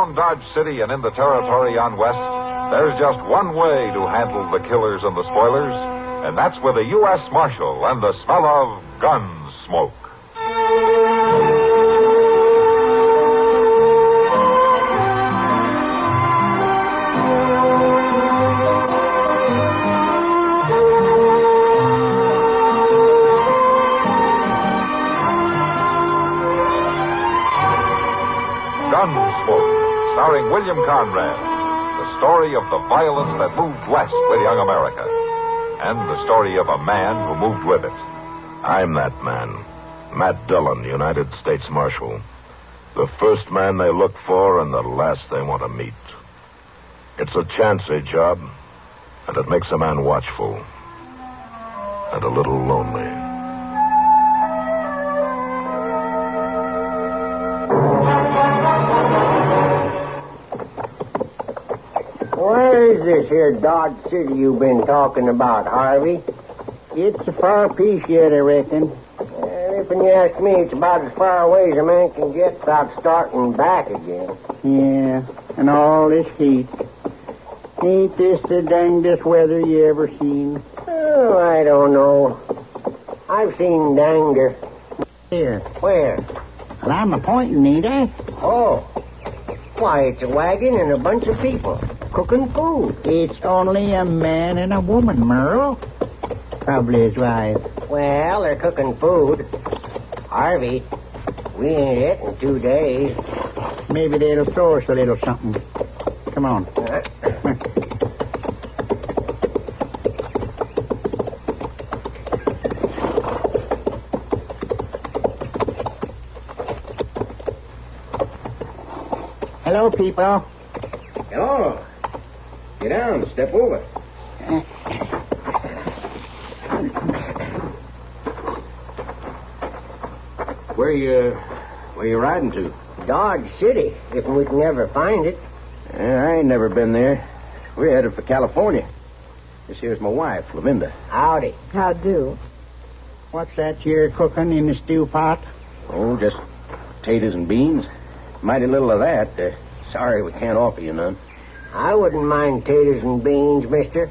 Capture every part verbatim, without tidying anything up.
around Dodge City and in the territory on West, there's just one way to handle the killers and the spoilers, and that's with a U S Marshal and the smell of Gunsmoke. Starring William Conrad, the story of the violence that moved west with young America, and the story of a man who moved with it. I'm that man, Matt Dillon, United States Marshal, the first man they look for and the last they want to meet. It's a chancy job, and it makes a man watchful and a little lonely. Where's this here Dodge City you been talking about, Harvey? It's a far piece yet, I reckon. Uh, if you ask me, it's about as far away as a man can get without starting back again. Yeah, and all this heat. Ain't this the dangdest weather you ever seen? Oh, I don't know. I've seen dangder. Here. Where? Well, I'm a-pointing, ain't I? Oh. Why, it's a wagon and a bunch of people cooking food. It's only a man and a woman, Merle. Probably his wife. Well, they're cooking food. Harvey, we ain't it in two days. Maybe they'll throw us a little something. Come on. Uh. Hello, people. Hello. Get down, step over. Where you, where you riding to? Dodge City, if we can ever find it. Uh, I ain't never been there. We're headed for California. This here's my wife, Lavinda. Howdy. How do? What's that you're cooking in the stew pot? Oh, just potatoes and beans. Mighty little of that. Uh, sorry we can't offer you none. I wouldn't mind taters and beans, mister.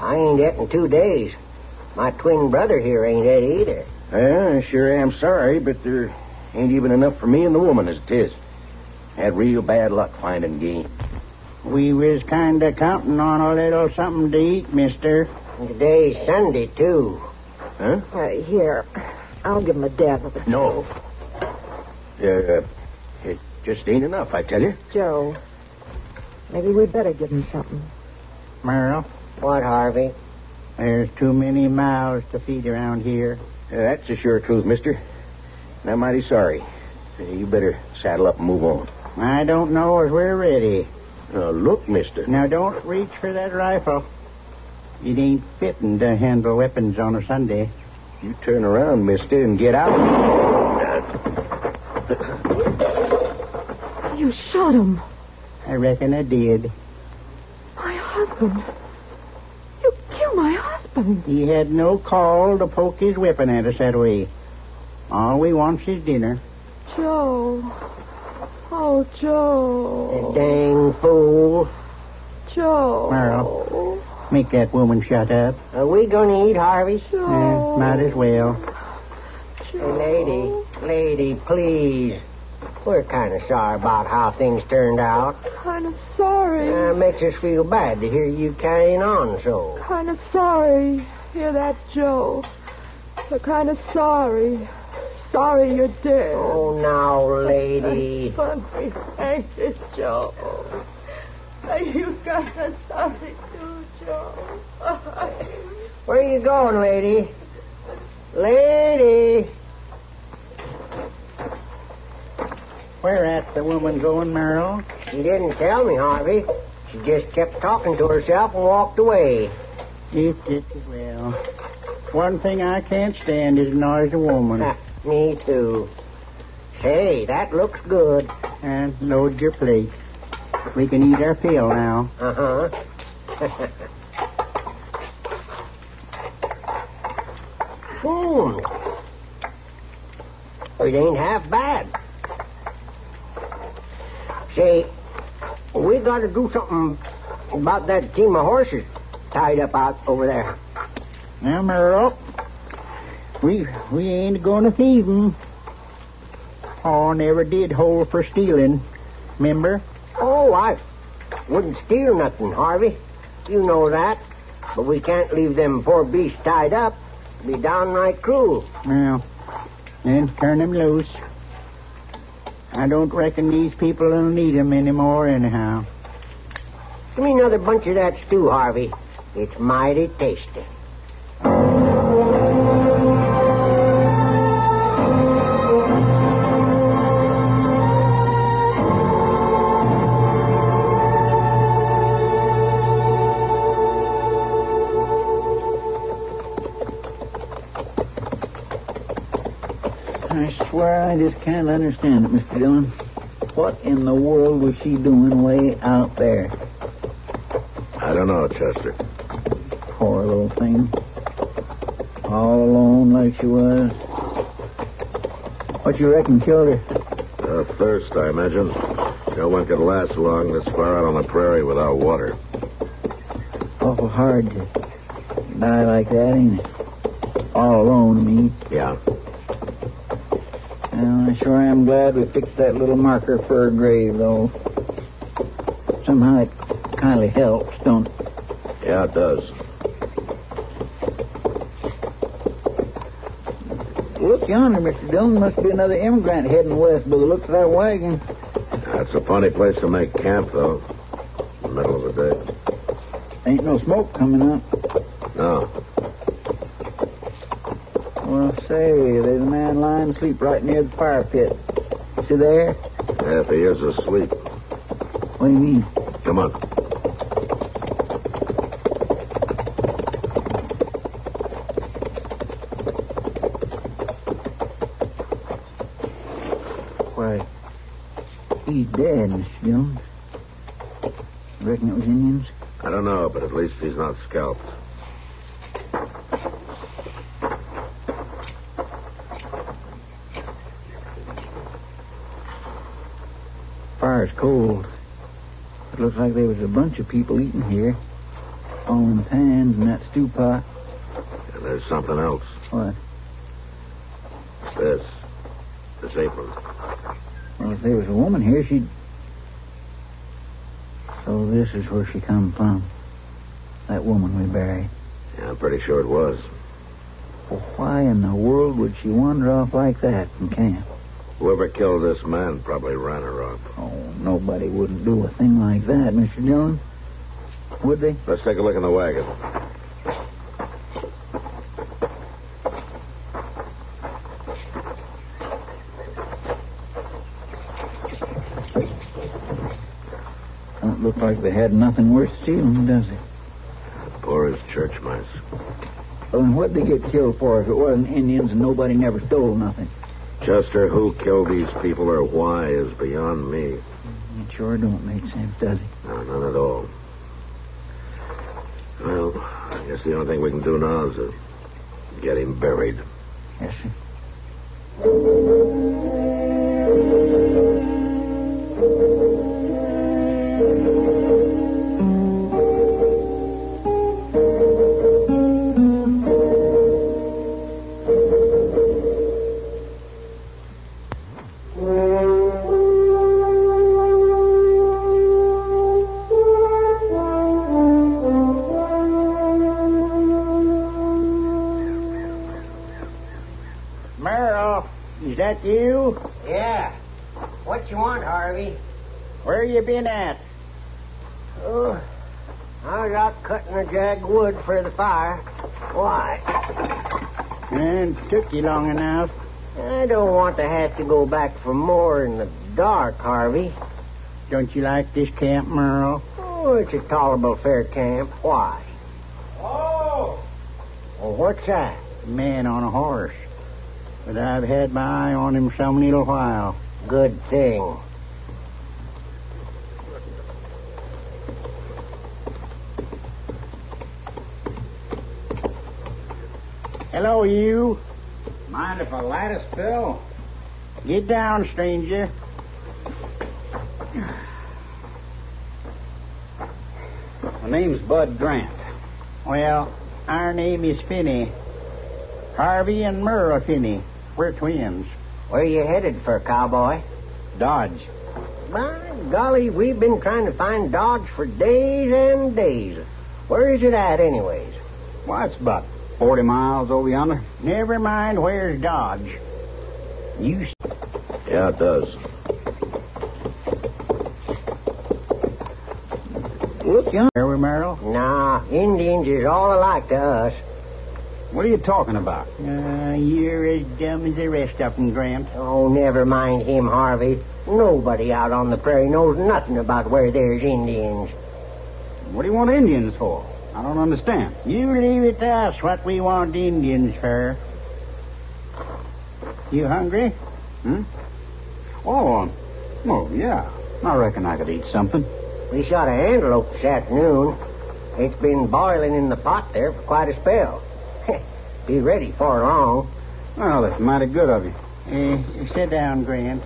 I ain't et in two days. My twin brother here ain't et either. Well, I sure am sorry, but there ain't even enough for me and the woman as it is. Had real bad luck finding game. We was kind of counting on a little something to eat, mister. And today's Sunday, too. Huh? Uh, here, I'll give him a dab of it. No. Uh, it just ain't enough, I tell you. Joe... Maybe we'd better give him something. Merle? What, Harvey? There's too many mouths to feed around here. Uh, that's the sure truth, mister. And I'm mighty sorry. Uh, you better saddle up and move on. I don't know as we're ready. Uh, look, mister. Now, don't reach for that rifle. It ain't fitting to handle weapons on a Sunday. You turn around, mister, and get out. You shot him. I reckon I did. My husband. You killed my husband. He had no call to poke his weapon at us that way. All we want's his dinner. Joe. Oh, Joe. The dang fool. Joe. Merle, make that woman shut up. Are we going to eat, Harvey? Joe. Eh, might as well. Joe. Lady, lady, please. We're kind of sorry about how things turned out. Kind of sorry. Yeah, it makes us feel bad to hear you carrying on so. Kind of sorry. Hear that, Joe? We're kind of sorry. Sorry you're dead. Oh, now, lady. I'm anxious, Joe. Are you kind of sorry, too, Joe? Where are you going, lady? Lady! Where at the woman going, Merle? She didn't tell me, Harvey. She just kept talking to herself and walked away. Just as well. One thing I can't stand is a noisy woman. Me too. Say, that looks good. And load your plate. We can eat our fill now. Uh-huh. Hmm. It ain't half bad. Say, We got to do something about that team of horses tied up out over there. Now, Merle, we we ain't going to thieve 'em. Pa never did hold for stealing, remember? Oh, I wouldn't steal nothing, Harvey. You know that. But we can't leave them poor beasts tied up. It'd be downright cruel. Well, then turn them loose. I don't reckon these people will need them anymore anyhow. Give me another bunch of that stew, Harvey. It's mighty tasty. I just can't understand it, Mister Dillon. What in the world was she doing way out there? I don't know, Chester. Poor little thing. All alone like she was. What you reckon killed her? Uh, thirst, I imagine. No one could last long this far out on the prairie without water. Awful hard to die like that, ain't it? All alone, I mean. Yeah. Well, I sure am glad we fixed that little marker for her grave, though. Somehow it kind of helps, don't it? Yeah, it does. Look yonder, Mister Dillon. Must be another immigrant heading west by the looks of that wagon. That's a funny place to make camp, though. In the middle of the day. Ain't no smoke coming up. No. Well, say, there's a man lying asleep right near the fire pit. Is he there? Yeah, if he is asleep. What do you mean? Come on. Why, he's dead, Mister Jones. Reckon it was Indians? I don't know, but at least he's not scalped. It's cold. It looks like there was a bunch of people eating here. All in pans and that stew pot. And there's something else. What? It's this. This apron. Well, if there was a woman here, she'd... So this is where she come from. That woman we buried. Yeah, I'm pretty sure it was. Well, why in the world would she wander off like that from camp? Whoever killed this man probably ran her up. Oh, nobody wouldn't do a thing like that, Mister Dillon. Would they? Let's take a look in the wagon. Don't look like they had nothing worth stealing, does it? Poor as church mice. Well, then what'd they get killed for if it wasn't Indians and nobody never stole nothing? Chester, who killed these people or why is beyond me. It sure don't make sense, does it? No, none at all. Well, I guess the only thing we can do now is to get him buried. Yes, sir. You? Yeah. What you want, Harvey? Where you been at? Oh, I was out cutting a jag wood for the fire. Why? And it took you long enough. I don't want to have to go back for more in the dark, Harvey. Don't you like this camp, Merle? Oh, it's a tolerable fair camp. Why? Oh! Well, what's that? A man on a horse. But I've had my eye on him some little while. Good thing. Hello, you. Mind if I light a spill? Get down, stranger. name's Bud Grant. Well, our name is Finney. Harvey and Myrra Finney. We're twins. Where are you headed for, cowboy? Dodge. By golly, we've been trying to find Dodge for days and days. Where is it at, anyways? Why, it's about forty miles over yonder. Never mind where's Dodge. You... Yeah, it does. Look yonder, Merrill. Nah, Indians is all alike to us. What are you talking about? Uh, you're as dumb as the rest of them, Grant. Oh, never mind him, Harvey. Nobody out on the prairie knows nothing about where there's Indians. What do you want Indians for? I don't understand. You leave it to us what we want Indians for. You hungry? Hmm? Oh, well, yeah. I reckon I could eat something. We shot an antelope this afternoon. It's been boiling in the pot there for quite a spell. Be ready for long. Well, that's mighty good of you. Uh, sit down, Grant.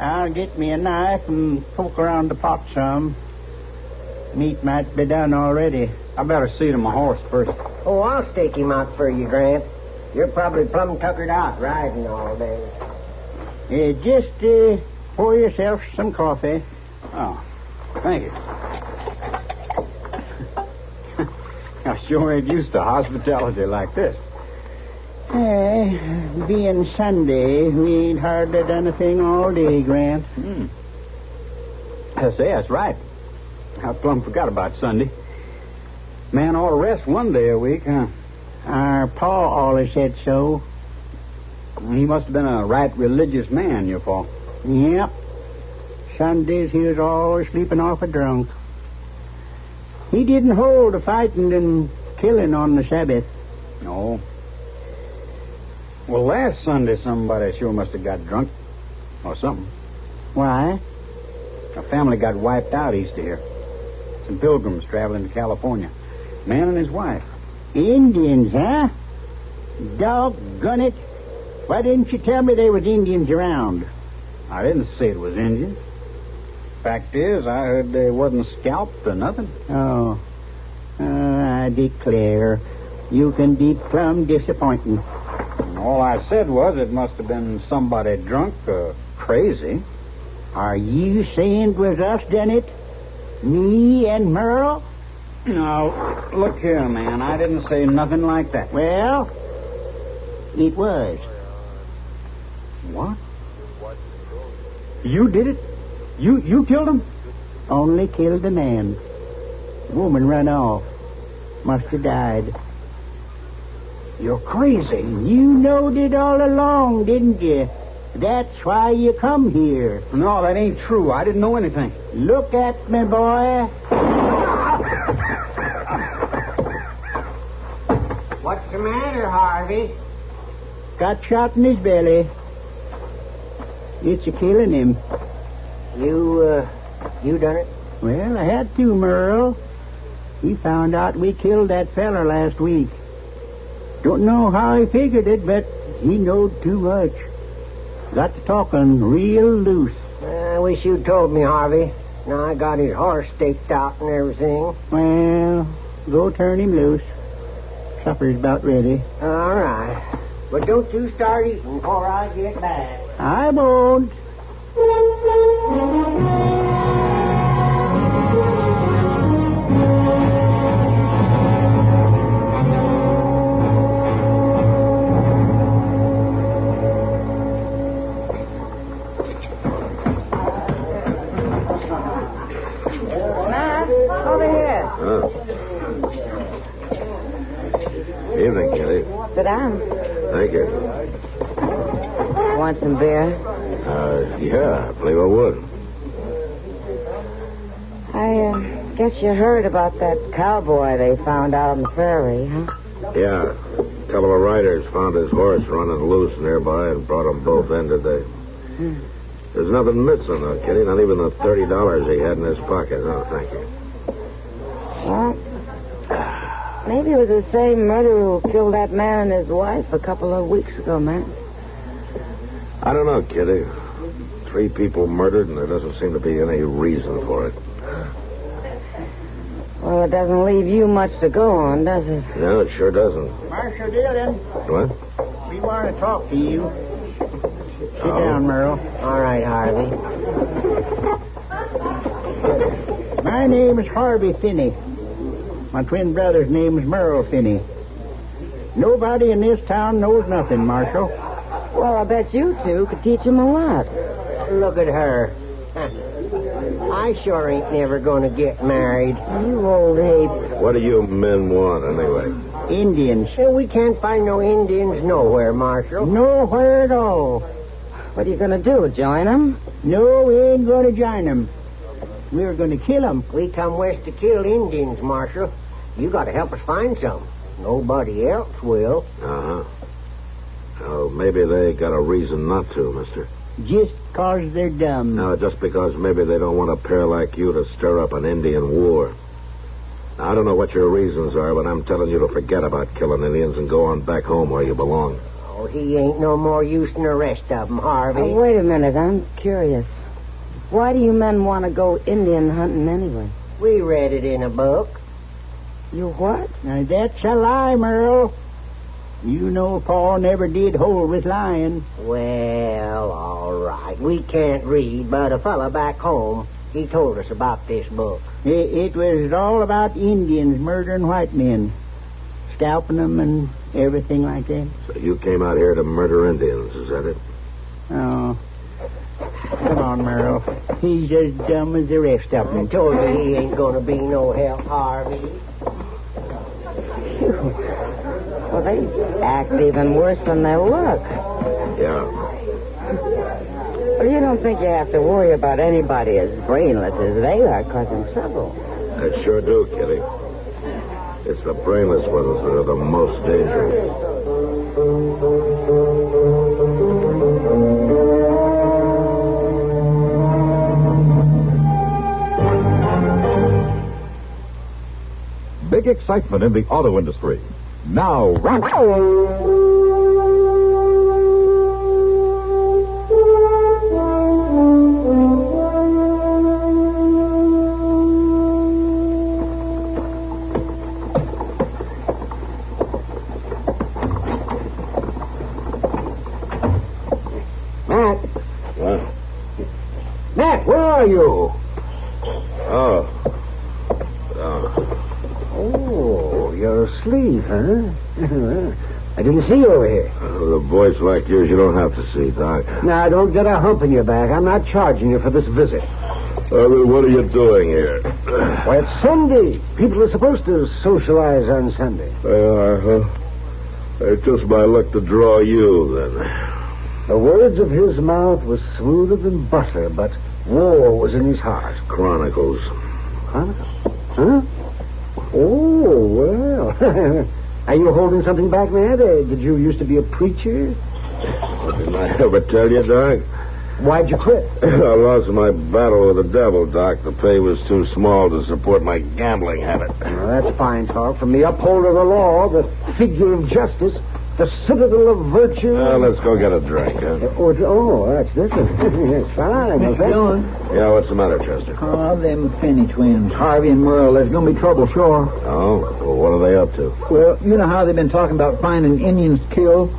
I'll get me a knife and poke around the pot some. Meat might be done already. I better see to my horse first. Oh, I'll stake him out for you, Grant. You're probably plumb tuckered out riding all day. Uh, just uh, pour yourself some coffee. Oh, thank you. I sure ain't used to hospitality like this. Hey, being Sunday, we ain't hardly done a thing all day, Grant. Hmm. I say, that's right. I plumb forgot about Sunday. Man ought to rest one day a week, huh? Our pa always said so. He must have been a right religious man, your pa. Yep. Sundays he was always sleeping off a drunk. He didn't hold a fighting and killing on the Sabbath. No. Well, last Sunday somebody sure must have got drunk. Or something. Why? A family got wiped out east of here. Some pilgrims traveling to California. Man and his wife. Indians, huh? Doggone it. Why didn't you tell me there was Indians around? I didn't say it was Indians. Fact is, I heard they wasn't scalped or nothing. Oh. Uh, I declare, you can be plumb disappointing. And all I said was it must have been somebody drunk or crazy. Are you saying it was us done it? Me and Merle? No, look here, man. I didn't say nothing like that. Well, it was. What? You did it? You you killed him? Only killed the man. The woman ran off. Must have died. You're crazy. You knowed it all along, didn't you? That's why you come here. No, that ain't true. I didn't know anything. Look at me, boy. What's the matter, Harvey? Got shot in his belly. It's a killing him. You, uh, you done it? Well, I had to, Merle. He found out we killed that feller last week. Don't know how he figured it, but he knowed too much. Got to talking real loose. I wish you told me, Harvey. Now I got his horse staked out and everything. Well, go turn him loose. Supper's about ready. All right. But don't you start eating before I get back. I won't. Matt, over here. Oh. Evening, Kitty. Sit down. Thank you. Want some beer? Uh, yeah, I believe I would. I uh, guess you heard about that cowboy they found out on the prairie, huh? Yeah. A couple of riders found his horse running loose nearby and brought them both in today. Hmm. There's nothing missing, though, Kitty. Not even the thirty dollars he had in his pocket. No, thank you. What? Maybe it was the same murderer who killed that man and his wife a couple of weeks ago, Matt. I don't know, Kitty. Three people murdered, and there doesn't seem to be any reason for it. Well, it doesn't leave you much to go on, does it? No, it sure doesn't. Marshal Dillon. What? We want to talk to you. Sit oh. down, Merle. All right, Harvey. My name is Harvey Finney. My twin brother's name is Merle Finney. Nobody in this town knows nothing, Marshal. Well, I bet you two could teach him a lot. Look at her. I sure ain't never going to get married. You old ape. What do you men want, anyway? Indians. And we can't find no Indians nowhere, Marshal. Nowhere at all. What are you going to do, join them? No, we ain't going to join them. We're going to kill them. We come west to kill Indians, Marshal. You got to help us find some. Nobody else will. Uh-huh. Oh, maybe they got a reason not to, mister. Just because they're dumb. No, just because maybe they don't want a pair like you to stir up an Indian war. Now, I don't know what your reasons are, but I'm telling you to forget about killing Indians and go on back home where you belong. Oh, he ain't no more use than the rest of them, Harvey. Oh, wait a minute. I'm curious. Why do you men want to go Indian hunting anyway? We read it in a book. You what? Now, that's a lie, Merle. You know Paul never did hold with lying. Well, all right. We can't read, but a fella back home, he told us about this book. It, it was all about Indians murdering white men, scalping them and everything like that. So you came out here to murder Indians, is that it? Oh. Come on, Merle. He's as dumb as the rest of them. I told you he ain't going to be no help, Harvey. Phew. Well, they act even worse than they look. Yeah. Well, you don't think you have to worry about anybody as brainless as they are causing trouble. I sure do, Kitty. It's the brainless ones that are the most dangerous. Big excitement in the auto industry. Now, rock. Matt. What? Matt, where are you? Oh. Sleep, huh? I didn't see you over here. Uh, with a voice like yours, you don't have to see, Doc. Now, don't get a hump in your back. I'm not charging you for this visit. Uh, well, what are you doing here? Why, it's Sunday. People are supposed to socialize on Sunday. They are, huh? It's just my luck to draw you, then. The words of his mouth were smoother than butter, but war was in his heart. Chronicles. Chronicles? Huh? Oh, well. Are you holding something back, Matt? Uh, did you used to be a preacher? Didn't I ever tell you, Doc? Why'd you quit? I lost my battle with the devil, Doc. The pay was too small to support my gambling habit. Well, that's fine talk. From the upholder of the law, the figure of justice, the citadel of virtue... Well, let's go get a drink, huh? Oh, oh that's different. Yes, fine. Mister Dillon? Yeah, what's the matter, Chester? Oh, them Finney twins, Harvey and Merle. There's going to be trouble, sure. Oh? Well, what are they up to? Well, you know how they've been talking about finding Indians killed?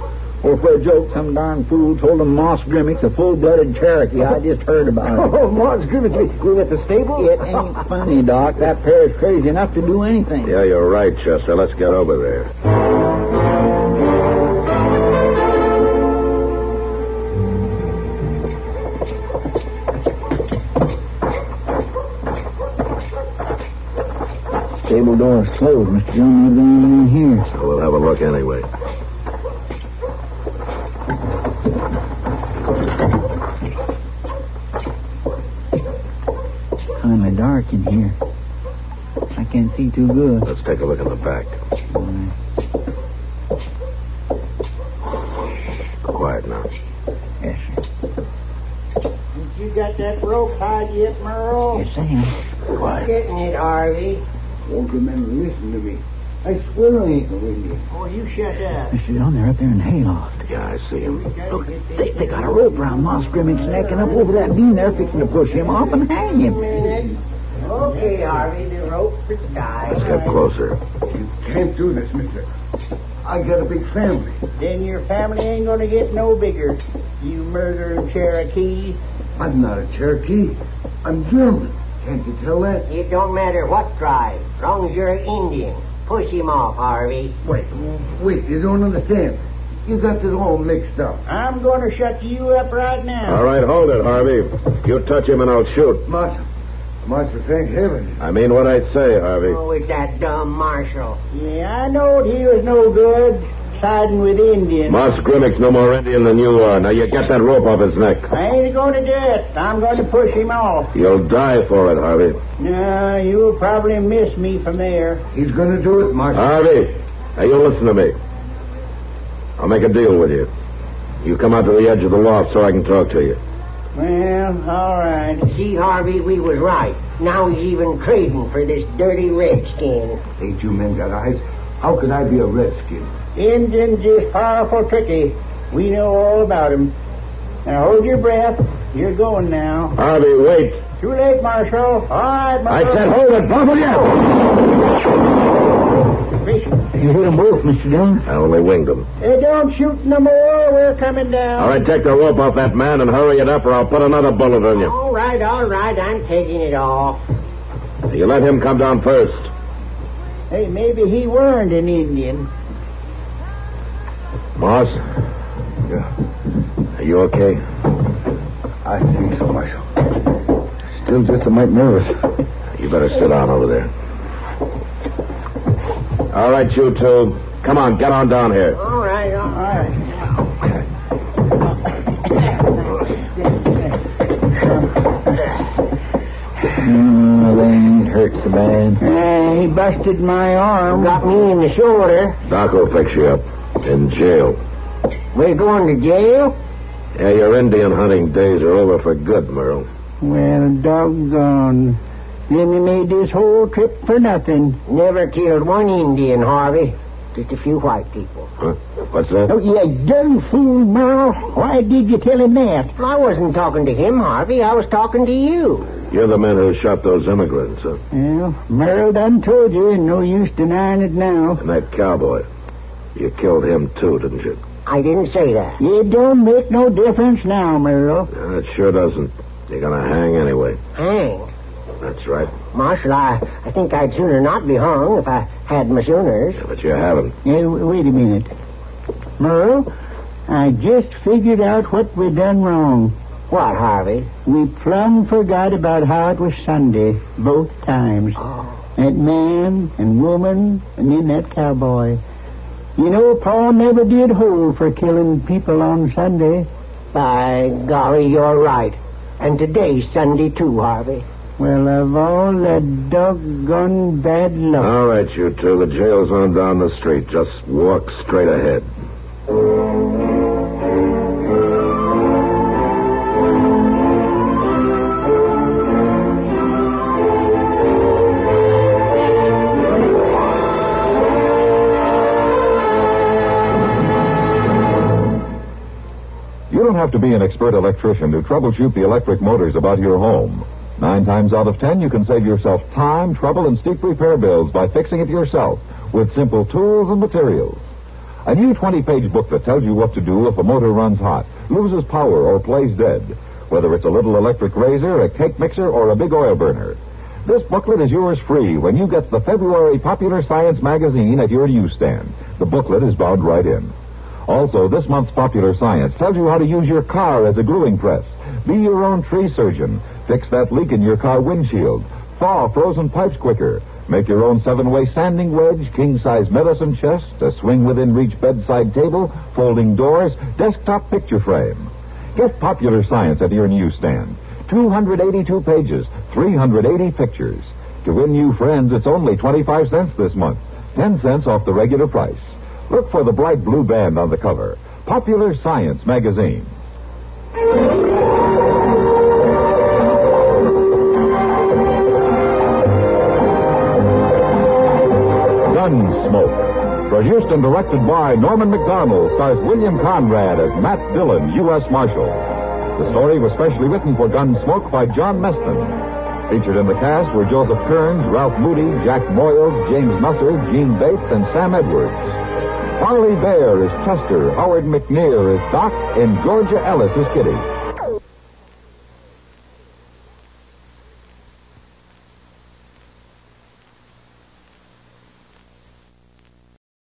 Or for a joke, some darn fool told them Moss Grimmick's a full-blooded Cherokee. I just heard about it. Oh, Moss Grimmick, we went to stable? It ain't funny, Doc. That pair is crazy enough to do anything. Yeah, you're right, Chester. Let's get over there. Stable door's closed, Mister John. There's anything in here. So we'll have a look anyway. It's kind of dark in here. I can't see too good. Let's take a look in the back. All right. Quiet now. Yes, sir. Have you got that rope tied yet, Merle? Yes, Sam. Quiet. You're getting it, Harvey. Don't remember, listen to me. I swear I ain't no Indian. Oh, you shut up. Mister Dillon, they're up there in the hayloft. Yeah, I see him. Look, they, they got a rope around Moss Grimmick's neck and up over that beam there fixing to push him off and hang him. Okay, Harvey, the rope for Sky. A step closer. You can't do this, mister. I got a big family. Then your family ain't gonna get no bigger. You murdered Cherokee. I'm not a Cherokee. I'm German. Can't you tell that? It don't matter what tribe. Wrong's you're an Indian. Push him off, Harvey. Wait, wait, you don't understand. You got it all mixed up. I'm going to shut you up right now. All right, hold it, Harvey. You touch him and I'll shoot. Marshal. Marshal, thank heaven. I mean what I say, Harvey. Oh, it's that dumb Marshal. Yeah, I knowed he was no good siding with Indians. Moss Grimmick's no more Indian than you are. Now, you get that rope off his neck. I ain't going to do it. I'm going to push him off. You'll die for it, Harvey. No, you'll probably miss me from there. He's going to do it, Marshal. Harvey, now you listen to me. I'll make a deal with you. You come out to the edge of the loft so I can talk to you. Well, all right. See, Harvey, we was right. Now he's even craving for this dirty redskin. Ain't you men got eyes? How could I be a redskin? Indians is powerful tricky. We know all about him. Now hold your breath. You're going now. Harvey, wait. Too late, Marshal. All right, Marshal. I said hold it, both of you. You hit them both, Mister Dillon. I only winged them. Hey, don't shoot no more. We're coming down. All right, take the rope off that man and hurry it up or I'll put another bullet in you. All right, all right. I'm taking it off. You let him come down first. Hey, maybe he weren't an Indian. Moss? Yeah. Are you okay? I think so, Marshal. Still just a mite nervous. You better sit down over there. All right, you two. Come on, get on down here. All right, all right. mm, that ain't hurt so bad. Uh, he busted my arm. Got me in the shoulder. Doc will fix you up. In jail. We're going to jail? Yeah, your Indian hunting days are over for good, Merle. Well, doggone. Jimmy made this whole trip for nothing. Never killed one Indian, Harvey. Just a few white people. Huh? What's that? Oh, you dumb fool, Merle. Why did you tell him that? I wasn't talking to him, Harvey. I was talking to you. You're the man who shot those immigrants, huh? Well, Merle done told you, and no use denying it now. And that cowboy. You killed him, too, didn't you? I didn't say that. It don't make no difference now, Merle. No, it sure doesn't. You're going to hang anyway. Hang? That's right. Marshal, I, I think I'd sooner not be hung if I had my sooners. Yeah, but you haven't. Hey, wait a minute. Merle, I just figured out what we done wrong. What, Harvey? We plumb forgot about how it was Sunday both times. Oh. That man and woman and then that cowboy. You know, Pa never did hold for killing people on Sunday. By golly, you're right. And today's Sunday, too, Harvey. Well, of all the doggone bad luck. All right, you two. The jail's on down the street. Just walk straight ahead. Have to be an expert electrician to troubleshoot the electric motors about your home. Nine times out of ten, you can save yourself time, trouble, and steep repair bills by fixing it yourself with simple tools and materials. A new twenty-page book that tells you what to do if a motor runs hot, loses power, or plays dead, whether it's a little electric razor, a cake mixer, or a big oil burner. This booklet is yours free when you get the February Popular Science magazine at your newsstand. The booklet is bound right in. Also, this month's Popular Science tells you how to use your car as a gluing press, be your own tree surgeon, fix that leak in your car windshield, thaw frozen pipes quicker, make your own seven-way sanding wedge, king-size medicine chest, a swing within reach bedside table, folding doors, desktop picture frame. Get Popular Science at your newsstand. two hundred eighty-two pages, three hundred eighty pictures. To win new friends, it's only twenty-five cents this month, ten cents off the regular price. Look for the bright blue band on the cover. Popular Science magazine. Gunsmoke, produced and directed by Norman McDonald, stars William Conrad as Matt Dillon, U S Marshal. The story was specially written for Gunsmoke by John Meston. Featured in the cast were Joseph Kearns, Ralph Moody, Jack Moyles, James Musser, Gene Bates, and Sam Edwards. Harley Baer is Chester, Howard McNear is Doc, and Georgia Ellis is Kitty.